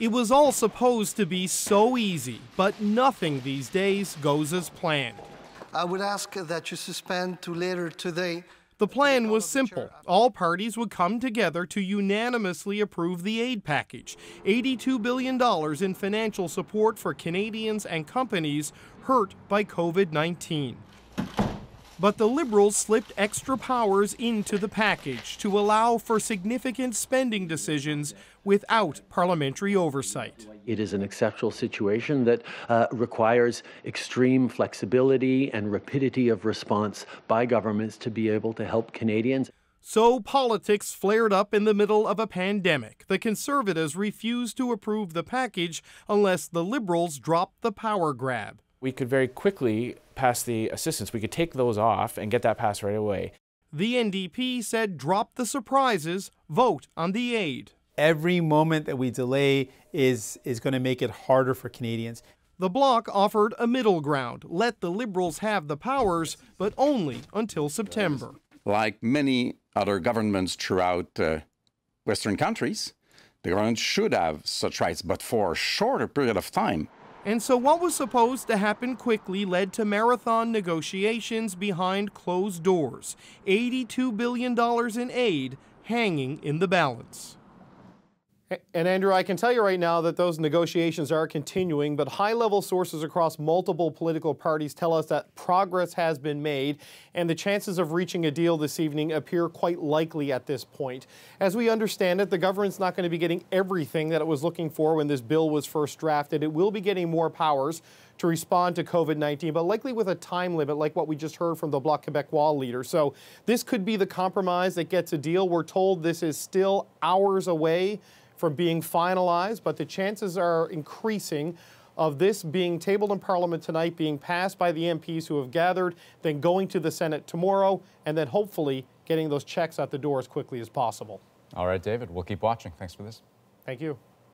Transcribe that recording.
It was all supposed to be so easy, but nothing these days goes as planned. I would ask that you suspend to later today. The plan was simple. All parties would come together to unanimously approve the aid package, $82 billion in financial support for Canadians and companies hurt by COVID-19. But the Liberals slipped extra powers into the package to allow for significant spending decisions without parliamentary oversight. It is an exceptional situation that requires extreme flexibility and rapidity of response by governments to be able to help Canadians. So politics flared up in the middle of a pandemic. The Conservatives refused to approve the package unless the Liberals dropped the power grab. We could very quickly pass the assistance. We could take those off and get that passed right away. The NDP said drop the surprises, vote on the aid. Every moment that we delay is going to make it harder for Canadians. The Bloc offered a middle ground. Let the Liberals have the powers, but only until September. Like many other governments throughout Western countries, the government should have such rights, but for a shorter period of time. And so what was supposed to happen quickly led to marathon negotiations behind closed doors, $82 billion in aid hanging in the balance. And Andrew, I can tell you right now that those negotiations are continuing, but high-level sources across multiple political parties tell us that progress has been made, and the chances of reaching a deal this evening appear quite likely at this point. As we understand it, the government's not going to be getting everything that it was looking for when this bill was first drafted. It will be getting more powers to respond to COVID-19, but likely with a time limit like what we just heard from the Bloc Québécois leader. So this could be the compromise that gets a deal. We're told this is still hours away from being finalized, but the chances are increasing of this being tabled in Parliament tonight, being passed by the MPs who have gathered, then going to the Senate tomorrow, and then hopefully getting those checks out the door as quickly as possible. All right, David, we'll keep watching. Thanks for this. Thank you.